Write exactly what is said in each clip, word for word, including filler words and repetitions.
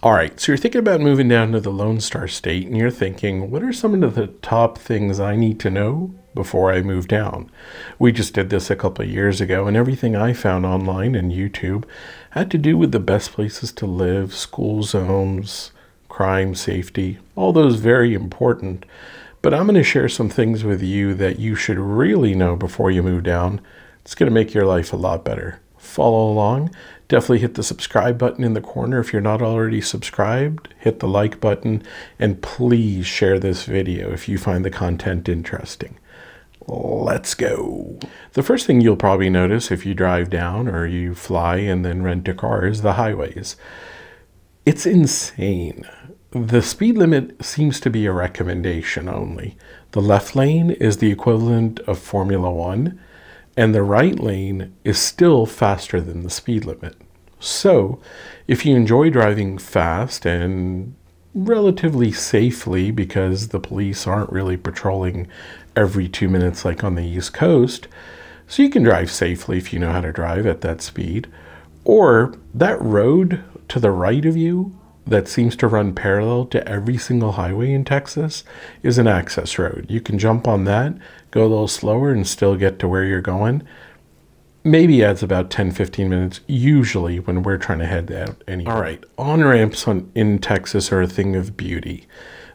All right, so you're thinking about moving down to the Lone Star State, and you're thinking, what are some of the top things I need to know before I move down? We just did this a couple of years ago, and everything I found online and YouTube had to do with the best places to live, school zones, crime, safety, all those very important. But I'm going to share some things with you that you should really know before you move down. It's going to make your life a lot better. Follow along. Definitely hit the subscribe button in the corner if you're not already subscribed. Hit the like button, and please share this video if you find the content interesting. Let's go. The first thing you'll probably notice if you drive down or you fly and then rent a car is the highways. It's insane. The speed limit seems to be a recommendation only. The left lane is the equivalent of Formula One, and the right lane is still faster than the speed limit. So if you enjoy driving fast and relatively safely, because the police aren't really patrolling every two minutes like on the East Coast, so you can drive safely if you know how to drive at that speed, or that road to the right of you that seems to run parallel to every single highway in Texas is an access road. You can jump on that, go a little slower, and still get to where you're going. Maybe adds about ten to fifteen minutes, usually, when we're trying to head out anywhere. All right, on-ramps on, in Texas are a thing of beauty.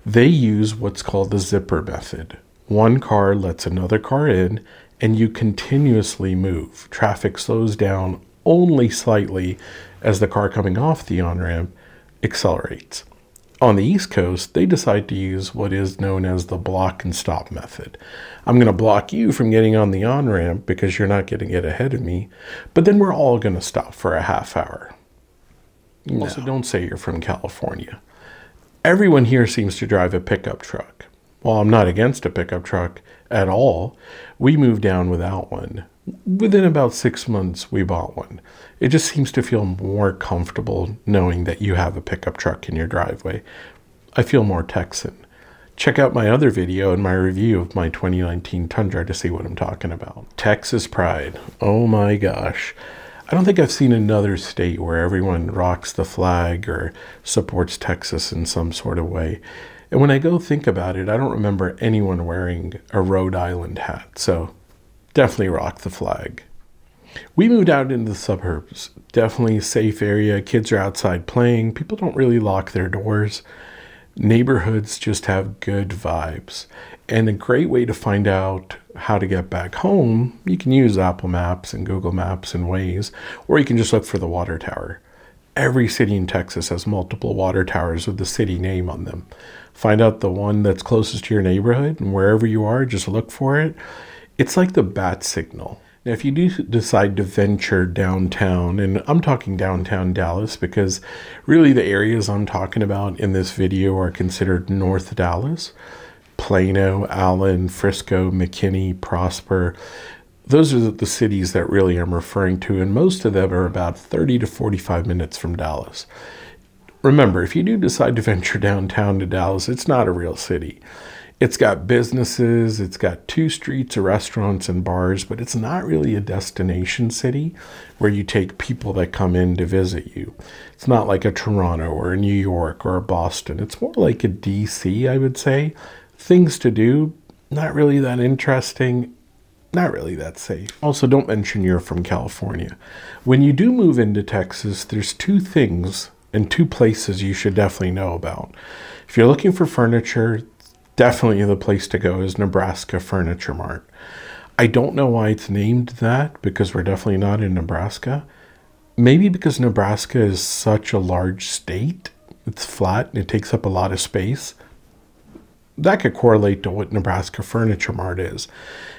They use what's called the zipper method. One car lets another car in, and you continuously move. Traffic slows down only slightly as the car coming off the on-ramp accelerates. On the East Coast, they decide to use what is known as the block and stop method. I'm going to block you from getting on the on-ramp because you're not going to get ahead of me, but then we're all going to stop for a half hour. No. Also, don't say you're from California. Everyone here seems to drive a pickup truck. While I'm not against a pickup truck at all, we moved down without one. Within about six months, we bought one. It just seems to feel more comfortable knowing that you have a pickup truck in your driveway. I feel more Texan. Check out my other video and my review of my twenty nineteen Tundra to see what I'm talking about. Texas pride. Oh my gosh. I don't think I've seen another state where everyone rocks the flag or supports Texas in some sort of way. And when I go think about it, I don't remember anyone wearing a Rhode Island hat. So definitely rock the flag. We moved out into the suburbs. Definitely a safe area. Kids are outside playing. People don't really lock their doors. Neighborhoods just have good vibes. And a great way to find out how to get back home, you can use Apple Maps and Google Maps and Waze, or you can just look for the water tower. Every city in Texas has multiple water towers with the city name on them. Find out the one that's closest to your neighborhood, and wherever you are, just look for it. It's like the bat signal. Now, if you do decide to venture downtown, and I'm talking downtown Dallas because really the areas I'm talking about in this video are considered North Dallas, Plano, Allen, Frisco, McKinney, Prosper. Those are the cities that really I'm referring to, and most of them are about thirty to forty-five minutes from Dallas. Remember, if you do decide to venture downtown to Dallas, it's not a real city. It's got businesses, it's got two streets of restaurants and bars, but it's not really a destination city where you take people that come in to visit you. It's not like a Toronto or a New York or a Boston. It's more like a D C, I would say. Things to do, not really that interesting, not really that safe. Also, don't mention you're from California. When you do move into Texas, there's two things and two places you should definitely know about. If you're looking for furniture, definitely the place to go is Nebraska Furniture Mart. I don't know why it's named that, because we're definitely not in Nebraska. Maybe because Nebraska is such a large state. It's flat and it takes up a lot of space. That could correlate to what Nebraska Furniture Mart is.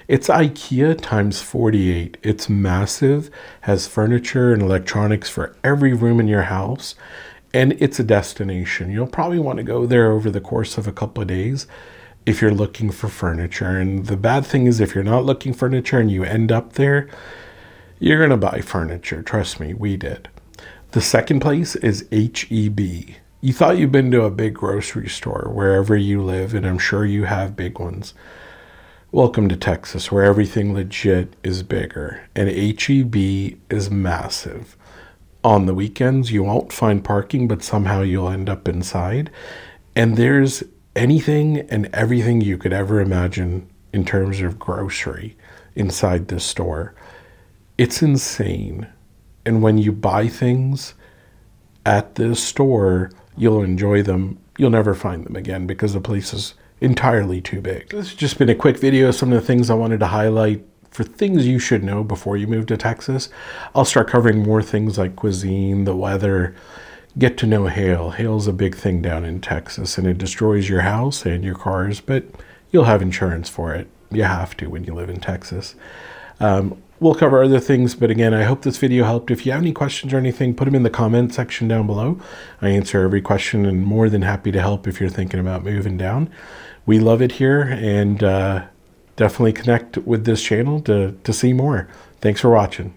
It's IKEA times forty-eight. It's massive, has furniture and electronics for every room in your house. And it's a destination. You'll probably want to go there over the course of a couple of days if you're looking for furniture. And the bad thing is, if you're not looking for furniture and you end up there, you're going to buy furniture. Trust me, we did. The second place is H E B. You thought you've been to a big grocery store wherever you live, and I'm sure you have big ones. Welcome to Texas, where everything legit is bigger, and H E B is massive. On the weekends, you won't find parking, but somehow you'll end up inside. And there's anything and everything you could ever imagine in terms of grocery inside this store. It's insane. And when you buy things at this store, you'll enjoy them. You'll never find them again because the place is entirely too big. This has just been a quick video of some of the things I wanted to highlight for things you should know before you move to Texas. I'll start covering more things like cuisine, the weather. Get to know hail. Hail's a big thing down in Texas, and it destroys your house and your cars, but you'll have insurance for it. You have to when you live in Texas. Um, we'll cover other things, but again, I hope this video helped. If you have any questions or anything, put them in the comment section down below. I answer every question and more than happy to help if you're thinking about moving down. We love it here, and uh, definitely connect with this channel to, to see more. Thanks for watching.